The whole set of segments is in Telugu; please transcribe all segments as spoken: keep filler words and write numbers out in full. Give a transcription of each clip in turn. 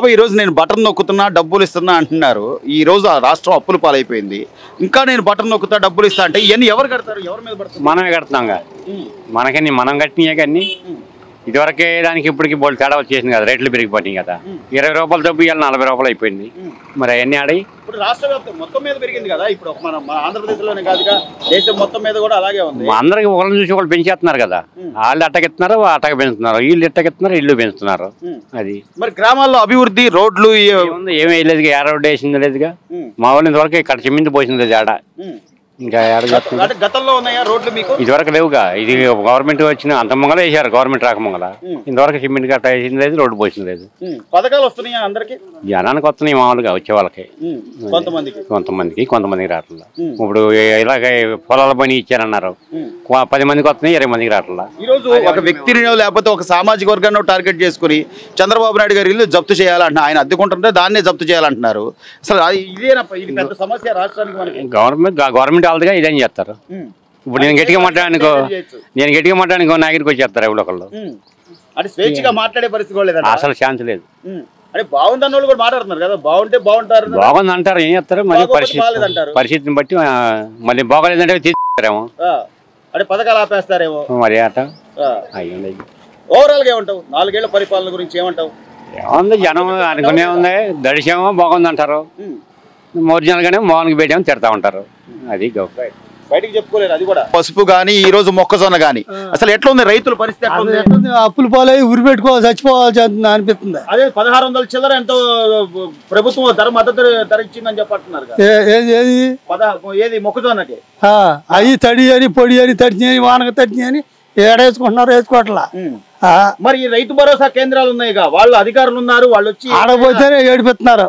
బాబా ఈరోజు నేను బటన్ నొక్కుతున్నా డబ్బులు ఇస్తున్నా అంటున్నారు. ఈరోజు ఆ రాష్ట్రం అప్పుల పాలైపోయింది. ఇంకా నేను బటన్ నొక్కుతా డబ్బులు ఇస్తా అంటే ఇవన్నీ ఎవరు కడతారు? ఎవరి మీద పడతారు? మనమే కడుతున్నాం. మనకన్నీ మనం కట్టినాయే కానీ ఇదివరకే దానికి ఇప్పటికి బోల్ తేడా వచ్చేసింది కదా, రేట్లు పెరిగిపోయినాయి కదా. ఇరవై రూపాయలు డబ్బు ఇవాళ నలభై రూపాయలు అయిపోయింది. మరి అవన్నీ ఆడాయి. ఇప్పుడు రాష్ట్ర వ్యాప్తం మొత్తం మీద పెరిగింది కదా, ఇప్పుడు మన ఆంధ్రప్రదేశ్లోనే కాదుగా దేశం మొత్తం మీద కూడా అలాగే ఉంది. అందరికి ఒకళ్ళు చూసి ఒకళ్ళు పెంచేస్తున్నారు కదా, వాళ్ళు అట్టకెత్తున్నారు అట్టక పెంచుతున్నారు, వీళ్ళు ఎట్టకెత్తున్నారు ఇళ్ళు పెంచుతున్నారు. అది మరి గ్రామాల్లో అభివృద్ధి రోడ్లు ఏమీ లేదు, ఏ రోడ్డు వేసింది లేదుగా. మా వాళ్ళు ఇంతవరకు ఇక్కడ చిమ్మింది పోసింది లేదు ఆడ. ఇంకా గతంలో ఉన్నాయా రోడ్లు మీకు? ఇదివరకు లేవుగా. ఇది గవర్నమెంట్ వచ్చిన అంత మంగళ వేసారు, గవర్నమెంట్ రాకమంగళ. ఇంతవరకు సిమెంట్ గట్ట వేసింది లేదు, రోడ్డు పోసింది లేదు. పథకాలు వస్తున్నాయా అందరికి? జనానికి వస్తున్నాయి మామూలుగా, వచ్చే వాళ్ళకి కొంతమందికి కొంతమందికి కొంతమందికి రావట్లా. ఇప్పుడు ఇలాగే పొలాల పని ఇచ్చారన్నారు, పది మందికి వస్తున్నాయి, ఇరవై మందికి రావట్లా. ఈ రోజు ఒక వ్యక్తిని లేకపోతే ఒక సామాజిక వర్గాన్ని టార్గెట్ చేసుకుని చంద్రబాబు నాయుడు గారు ఇల్లు జప్తు చేయాలంటున్నారు. ఆయన అద్దెకుంటుంటే దాన్నే జప్తు చేయాలంటున్నారు. అసలు ఇదేనా సమస్య రాష్ట్రానికి? గవర్నమెంట్ గవర్నమెంట్ వాళ్ళుగా ఇదేం చేస్తారు? ఇప్పుడు నేను గట్టిగా మాట్లాడానుకో నేను గట్టిగా మాట్లాడానుకో నా దగ్గరికి వచ్చేస్తారు ఎవరో ఒకళ్ళు. అసలు ఛాన్స్ లేదు. బాగుంది అంటారు, ఏం చేస్తారు? మళ్ళీ పరిస్థితి పరిస్థితిని బట్టి మళ్ళీ బాగోలేదంటే తీసుకుంటారేమో, పథకాలు ఆపేస్తారేమో. మరి అట ఓవరాల్ గా ఏమంటావు నాలుగేళ్ల పరిపాలన గురించి? ఏమంటావు? ఏముంది, జనం అనుకునే ఉంది, దడిసేమో బాగుంది అంటారు, ఒరిజినల్ గానే మోహన్కి పెట్టాము తిడతా ఉంటారు. అది బయటకు చెప్పుకోలేదు. అది కూడా పసుపు గానీ ఈ రోజు మొక్కజొన్న గానీ అసలు ఎట్లా ఉంది రైతుల పరిస్థితి? అప్పులు పోలే, ఊరి పెట్టుకోవాలి, చచ్చిపోవాలి అనిపిస్తుంది. అదే పదహారు వందల చిల్లర ఎంతో ప్రభుత్వం ధర మద్దతు ధర ఇచ్చిందని చెప్పంటున్నారు. ఏది మొక్కజొన్నకి అవి తడి అని పొడి అని తడిచి వానక తడిచి అని ఏడేసుకుంటున్నారు, వేసుకోవట్లా. మరి ఈ రైతు భరోసా కేంద్రాలు ఉన్నాయి, వాళ్ళు అధికారులు ఉన్నారు, వాళ్ళు వచ్చి ఆడపోతేనే ఏడిపిస్తున్నారు,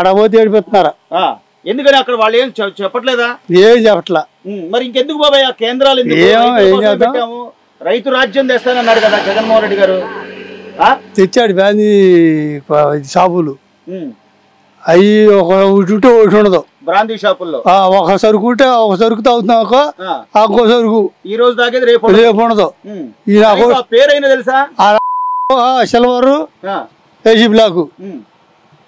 ఆడపోతే ఏడిపిస్తున్నారు. ఎందుకని అక్కడ వాళ్ళు ఏం చెప్పట్లేదా? ఏం చెప్పట్లా. మరి ఇంకెందుకు బాబాయ్ ఆ కేంద్రాలు? రైతు రాజ్యం తెస్తానన్నారు కదా జగన్మోహన్ రెడ్డి గారు, తెచ్చాడు. కానీ షాపులు అవి ఒక ఉంటే ఒకటి ఉండదు. బ్రాందీ షాపుల్లో ఒక సరుకు ఉంటే ఒక సరుకు తాగుతున్నాక ఇంకో సరుకు ఈ రోజు తాగేది రేపు రేపు ఉండదు. పేరైనా తెలుసా? సిల్వర్ ఏజీ బ్లాక్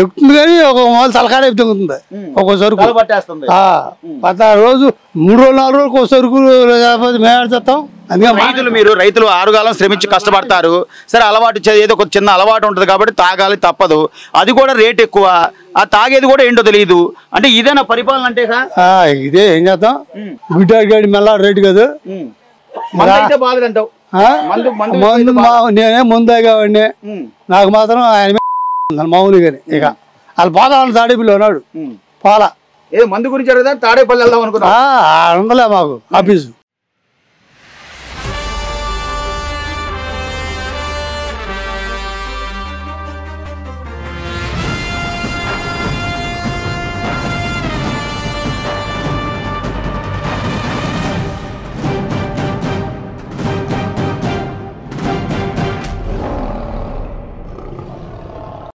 ఎక్కుతుంది కానీ ఒక మాలు తలకాడ ఎక్కుతుంది. ఒక సరుకు పదహారు రోజు మూడు రోజులు నాలుగు రోజులకు ఒక సరుకు మేస్తాం. అందుకే రైతులు మీరు రైతులు ఆరుగాలం శ్రమించి కష్టపడతారు. సరే అలవాటు ఏదో ఒక చిన్న అలవాటు ఉంటుంది కాబట్టి తాగాలి తప్పదు, అది కూడా రేట్ ఎక్కువ, ఆ తాగేది కూడా ఏంటో తెలియదు. అంటే ఇదేనా పరిపాలన అంటే? ఇదే ఏం చేద్దాం, గుడ్డ మెల్ల రేటు కాదు బాగాలేదంటావు. నేనే ముందే కావండి, నాకు మాత్రం ఆయన మామూలుగానే. ఇక వాళ్ళు పోదా వాళ్ళు తాడేపల్లి ఉన్నాడు పోలా, ఏదో మందు గురించి తాడేపల్లి వెళ్దాం అనుకున్నా, ఉండలే మాకు ఆఫీసు.